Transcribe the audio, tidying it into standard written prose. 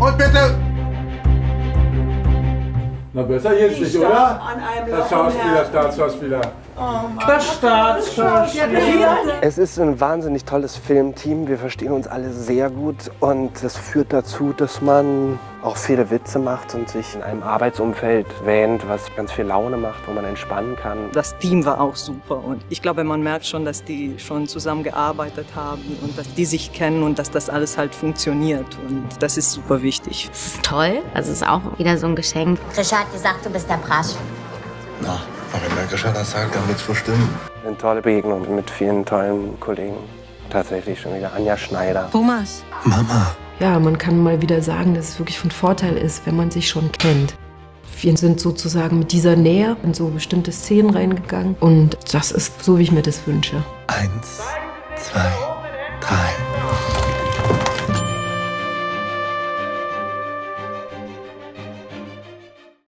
Und bitte! Na besser geht's nicht, oder? Das Schauspieler, Staatsschauspieler. Oh der Staatsschauspieler. Es ist ein wahnsinnig tolles Filmteam. Wir verstehen uns alle sehr gut. Und das führt dazu, dass man auch viele Witze macht und sich in einem Arbeitsumfeld wähnt, was ganz viel Laune macht, wo man entspannen kann. Das Team war auch super. Und ich glaube, man merkt schon, dass die schon zusammen gearbeitet haben und dass die sich kennen und dass das alles halt funktioniert. Und das ist super wichtig. Das ist toll. Also es ist auch wieder so ein Geschenk. Richard hat gesagt, du bist der Brasch. Na. Aber wenn der Richard das sagt, dann wird's wohl stimmen. Eine tolle Begegnung mit vielen tollen Kollegen. Tatsächlich schon wieder Anja Schneider. Thomas. Mama. Ja, man kann mal wieder sagen, dass es wirklich von Vorteil ist, wenn man sich schon kennt. Wir sind sozusagen mit dieser Nähe in so bestimmte Szenen reingegangen. Und das ist so, wie ich mir das wünsche. 1, 2...